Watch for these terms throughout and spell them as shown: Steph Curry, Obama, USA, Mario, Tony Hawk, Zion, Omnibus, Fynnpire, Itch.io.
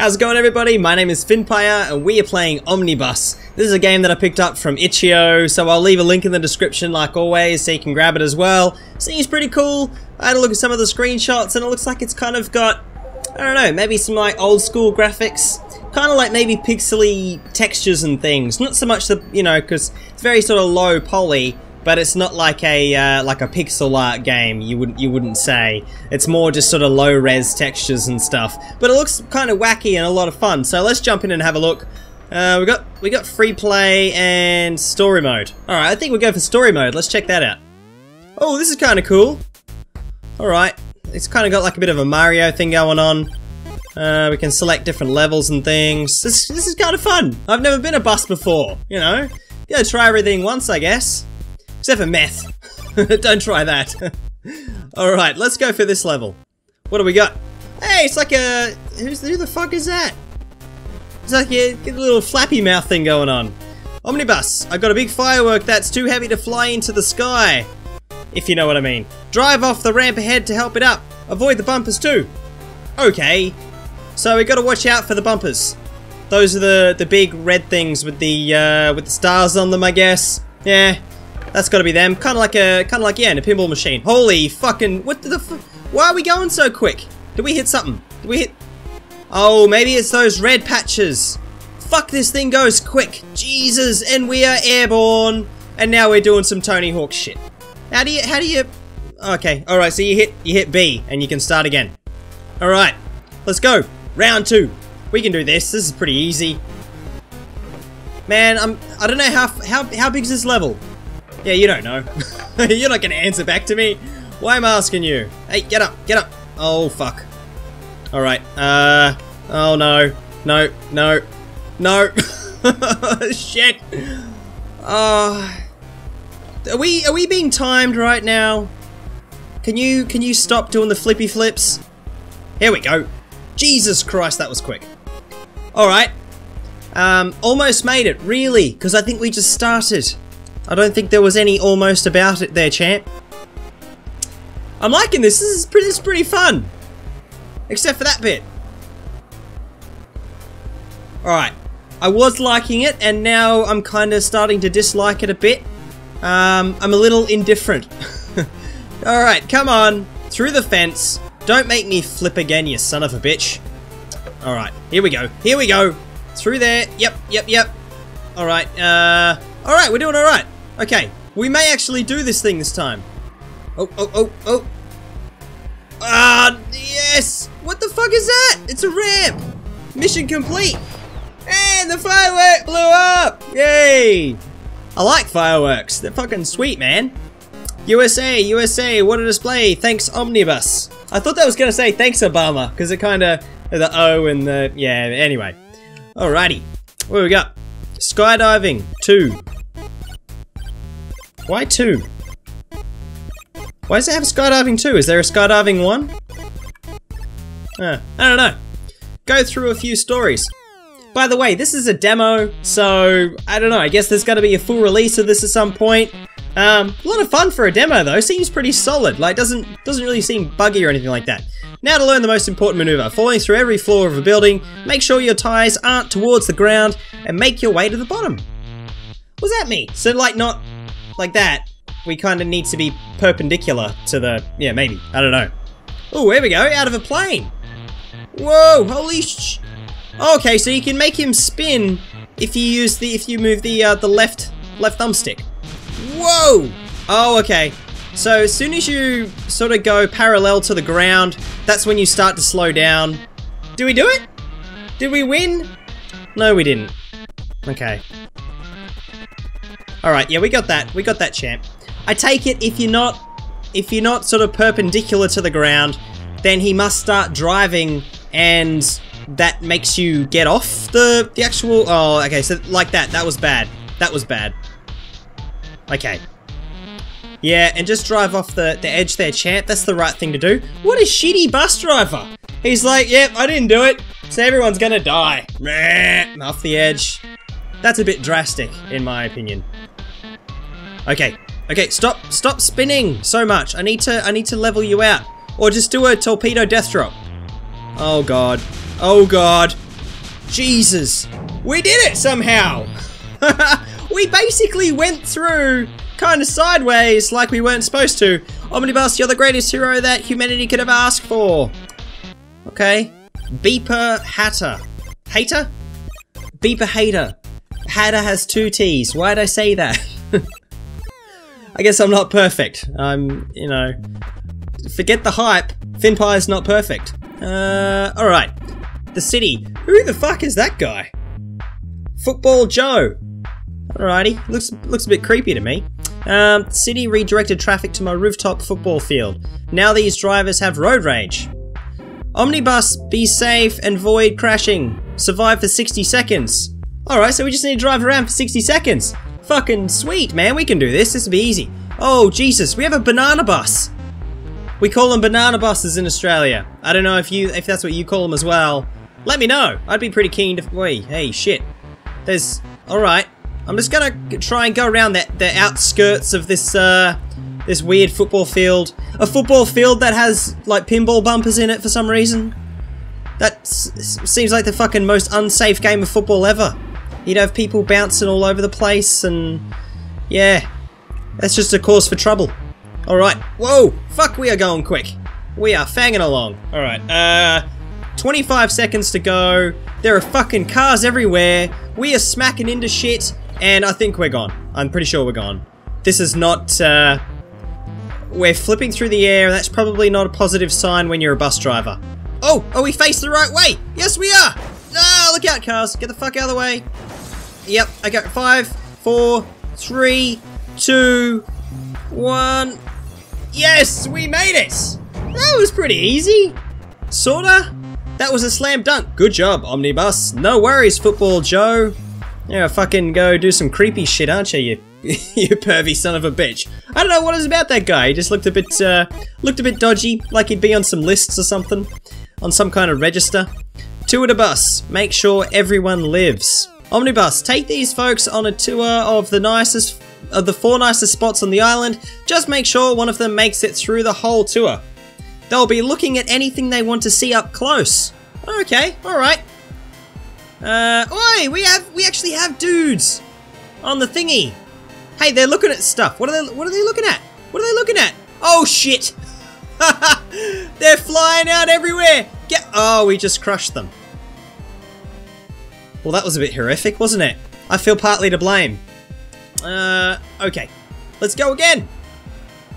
How's it going, everybody? My name is Fynnpire and we are playing Omnibus. This is a game that I picked up from Itch.io, so I'll leave a link in the description like always so you can grab it as well. Seems pretty cool. I had a look at some of the screenshots and it looks like it's kind of got, I don't know, maybe some like old school graphics. Kind of like maybe pixely textures and things. Not so much the, you know, because it's very sort of low poly. But it's not like a pixel art game, you wouldn't say. It's more just sort of low res textures and stuff. But it looks kind of wacky and a lot of fun. So let's jump in and have a look. We got free play and story mode. All right, I think we'll go for story mode. Let's check that out. Oh, this is kind of cool. All right, it's kind of got like a bit of a Mario thing going on. We can select different levels and things. This is kind of fun. I've never been a bus before, you know. Yeah, try everything once, I guess. Except for meth. Don't try that. Alright, let's go for this level. What do we got? Hey, it's like a... Who the fuck is that? It's like a little flappy mouth thing going on. Omnibus, I got a big firework that's too heavy to fly into the sky. If you know what I mean. Drive off the ramp ahead to help it up. Avoid the bumpers too. Okay. So we gotta watch out for the bumpers. Those are the big red things with the stars on them, I guess. Yeah. That's gotta be them. Kind of like, yeah, in a pinball machine. Holy fucking, what the fuck? Why are we going so quick? Did we hit something? Did we hit? Oh, maybe it's those red patches. Fuck, this thing goes quick. Jesus, and we are airborne. And now we're doing some Tony Hawk shit. How do you, okay, alright, so you hit B and you can start again. Alright, let's go. Round two. We can do this. This is pretty easy. Man, I don't know how big is this level? Yeah, you don't know. You're not gonna answer back to me. Why am I asking you? Hey, get up, get up. Oh, fuck. Alright, oh no. No, no, no. Shit. Are we being timed right now? Can you stop doing the flippy flips? Here we go. Jesus Christ, that was quick. Alright. Almost made it, really, because I think we just started. I don't think there was any almost about it there, champ. I'm liking this. This is pretty fun. Except for that bit. Alright. I was liking it, and now I'm kind of starting to dislike it a bit. I'm a little indifferent. Alright, come on. Through the fence. Don't make me flip again, you son of a bitch. Alright, here we go. Here we go. Through there. Yep, yep, yep. Alright, alright, we're doing alright. Okay, we may actually do this thing this time. Oh, oh, oh, oh. Ah, yes! What the fuck is that? It's a ramp! Mission complete! And the firework blew up! Yay! I like fireworks. They're fucking sweet, man. USA, USA, what a display. Thanks, Omnibus. I thought that was gonna say thanks, Obama, because it kinda, the O and the, yeah, anyway. Alrighty, what do we got? Skydiving, 2. Why 2? Why does it have skydiving 2? Is there a skydiving 1? I don't know. Go through a few stories. By the way, this is a demo, so I don't know. I guess there's gotta be a full release of this at some point. A lot of fun for a demo though. Seems pretty solid. Like doesn't really seem buggy or anything like that. Now to learn the most important maneuver, falling through every floor of a building, make sure your tires aren't towards the ground, and make your way to the bottom. What does that mean? So like not like that, we kind of need to be perpendicular to the, yeah maybe, I don't know. Oh, here we go, out of a plane. Whoa, holy sh... Okay, so you can make him spin if you use the, if you move the left thumbstick. Whoa! Oh, okay. So as soon as you sort of go parallel to the ground, that's when you start to slow down. Did we do it? Did we win? No, we didn't. Okay. Alright, yeah, we got that. We got that, champ. I take it if you're not sort of perpendicular to the ground, then he must start driving and that makes you get off the actual... Oh, okay, so like that. That was bad. That was bad. Okay. Yeah, and just drive off the edge there, champ. That's the right thing to do. What a shitty bus driver. He's like, yep, I didn't do it, so everyone's gonna die. Meh, off the edge. That's a bit drastic, in my opinion. Okay, okay, stop spinning so much. I need to level you out. Or just do a torpedo death drop. Oh god. Oh god. Jesus, we did it somehow. We basically went through kind of sideways like we weren't supposed to. Omnibus, you're the greatest hero that humanity could have asked for. Okay. Beeper Hatter. Hater? Beeper Hater. Hatter has 2 T's. Why'd I say that? I guess I'm not perfect. I'm, you know... Forget the hype. Fynnpire's not perfect. Alright. The city. Who the fuck is that guy? Football Joe. Alrighty. Looks a bit creepy to me. City redirected traffic to my rooftop football field. Now these drivers have road rage. Omnibus, be safe and avoid crashing. Survive for 60 seconds. Alright, so we just need to drive around for 60 seconds. Fucking sweet, man. We can do this. This will be easy. Oh, Jesus. We have a banana bus. We call them banana buses in Australia. I don't know if that's what you call them as well. Let me know. I'd be pretty keen to... Wait, hey, shit. There's... Alright. I'm just gonna try and go around the outskirts of this, this weird football field. A football field that has, like, pinball bumpers in it for some reason. That seems like the fucking most unsafe game of football ever. You'd have people bouncing all over the place and... Yeah. That's just a cause for trouble. Alright. Whoa! Fuck, we are going quick. We are fanging along. Alright, 25 seconds to go. There are fucking cars everywhere. We are smacking into shit. And I think we're gone. I'm pretty sure we're gone. This is not, we're flipping through the air, and that's probably not a positive sign when you're a bus driver. Oh! Are we faced the right way? Yes, we are! Ah, look out, cars. Get the fuck out of the way. Yep, I got 5, 4, 3, 2, 1... Yes, we made it! That was pretty easy. Sorta. That was a slam dunk. Good job, Omnibus. No worries, Football Joe. Yeah, fucking go do some creepy shit, aren't you, you pervy son of a bitch. I don't know what it was about that guy. He just looked a bit dodgy, like he'd be on some lists or something. On some kind of register. Tour de bus. Make sure everyone lives. Omnibus, take these folks on a tour of the 4 nicest spots on the island. Just make sure one of them makes it through the whole tour. They'll be looking at anything they want to see up close. Okay, alright. Oi! We actually have dudes on the thingy. Hey, they're looking at stuff. What are they looking at? What are they looking at? Oh shit! They're flying out everywhere! Oh, we just crushed them. Well, that was a bit horrific, wasn't it? I feel partly to blame. Okay. Let's go again!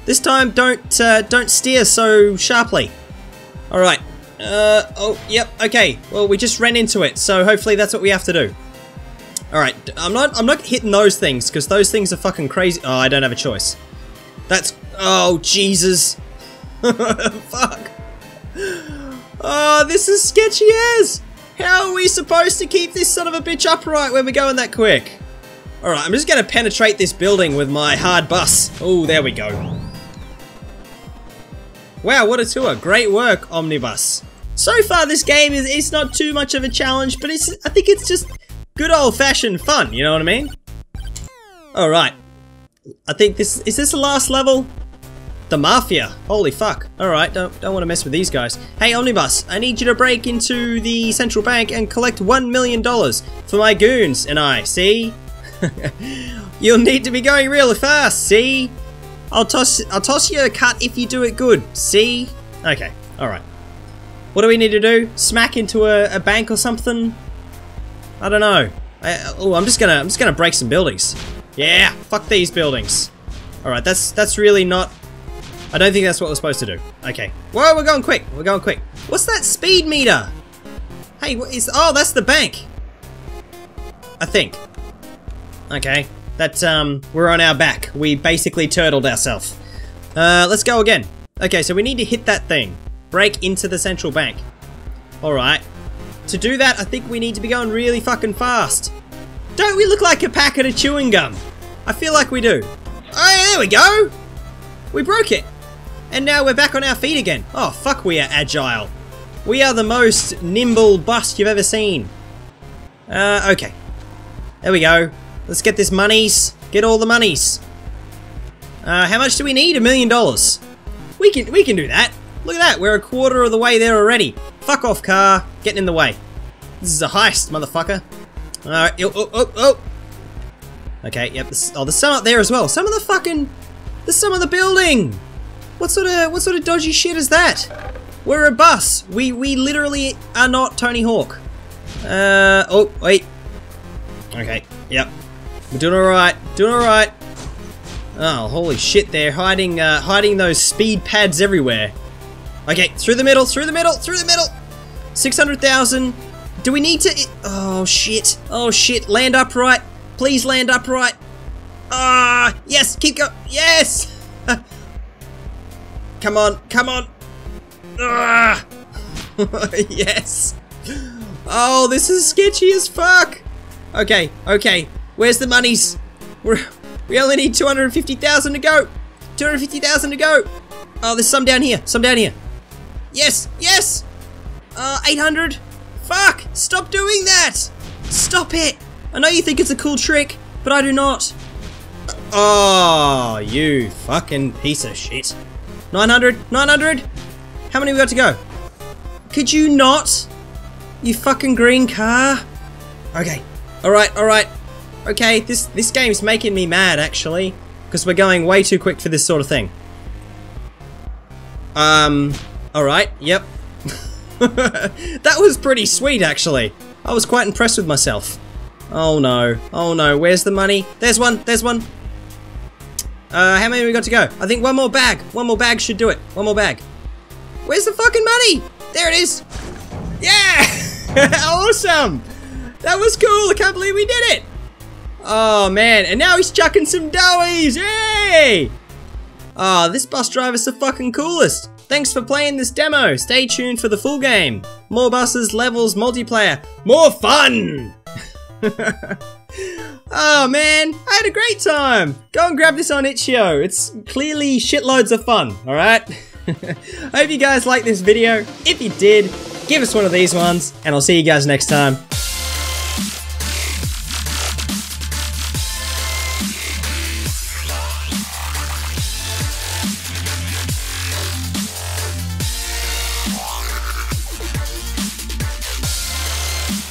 This time, don't steer so sharply. Alright. Oh, yep, okay. Well, we just ran into it, so hopefully that's what we have to do. Alright, I'm not hitting those things, because those things are fucking crazy. Oh, I don't have a choice. That's... Oh, Jesus. Fuck. Oh, this is sketchy as. How are we supposed to keep this son of a bitch upright when we're going that quick? Alright, I'm just gonna penetrate this building with my hard bus. Oh, there we go. Wow, what a tour. Great work, Omnibus. So far, this game it's not too much of a challenge, but I think it's just good old-fashioned fun, you know what I mean? Alright. I think is this the last level? The Mafia. Holy fuck. Alright, don't want to mess with these guys. Hey, Omnibus, I need you to break into the central bank and collect $1 million for my goons and I, see? You'll need to be going real fast, see? I'll toss you a cut if you do it good, see? Okay, alright. What do we need to do? Smack into a bank or something? I don't know. I'm just gonna break some buildings. Yeah, fuck these buildings. Alright, that's really not... I don't think that's what we're supposed to do. Okay. Whoa, we're going quick. We're going quick. What's that speed meter? Hey, what is... Oh, that's the bank. I think. Okay. That, we're on our back. We basically turtled ourselves. Let's go again. Okay, so we need to hit that thing. Break into the central bank. Alright. To do that, I think we need to be going really fucking fast. Don't we look like a packet of chewing gum? I feel like we do. Oh, there we go! We broke it! And now we're back on our feet again. Oh, fuck, we are agile. We are the most nimble bus you've ever seen. Okay. There we go. Let's get this monies. Get all the monies. How much do we need? $1 million. We can do that. Look at that. We're a quarter of the way there already. Fuck off, car. Getting in the way. This is a heist, motherfucker. Alright, oh. Okay, yep, there's some up there as well. Some of the fucking... There's some of the building! What sort of dodgy shit is that? We're a bus. We literally are not Tony Hawk. Oh, wait. Okay, yep. We're doing alright, Oh, holy shit, they're hiding, hiding those speed pads everywhere. Okay, through the middle, 600,000. Do we need to... Oh, shit. Land upright. Please land upright. Ah, yes, keep going. Yes! Come on, Ah! Yes! Oh, this is sketchy as fuck! Okay, where's the monies? We only need 250,000 to go! 250,000 to go! Oh, there's some down here, Yes, yes! 800! Fuck! Stop doing that! Stop it! I know you think it's a cool trick, but I do not. Oh, you fucking piece of shit. 900, 900! How many we got to go? Could you not? You fucking green car. Okay, alright, Okay, this game's making me mad, actually. Because we're going way too quick for this sort of thing. Alright, yep. That was pretty sweet, actually. I was quite impressed with myself. Oh no, where's the money? There's one, how many we got to go? I think one more bag. One more bag should do it. Where's the fucking money? There it is. Yeah! Awesome! That was cool, I can't believe we did it! Oh man, and now he's chucking some doughies! Yay! Oh, this bus driver's the fucking coolest! Thanks for playing this demo! Stay tuned for the full game! More buses, levels, multiplayer, more fun! Oh man, I had a great time! Go and grab this on Itch.io, it's clearly shitloads of fun, alright? I hope you guys liked this video. If you did, give us one of these ones, and I'll see you guys next time.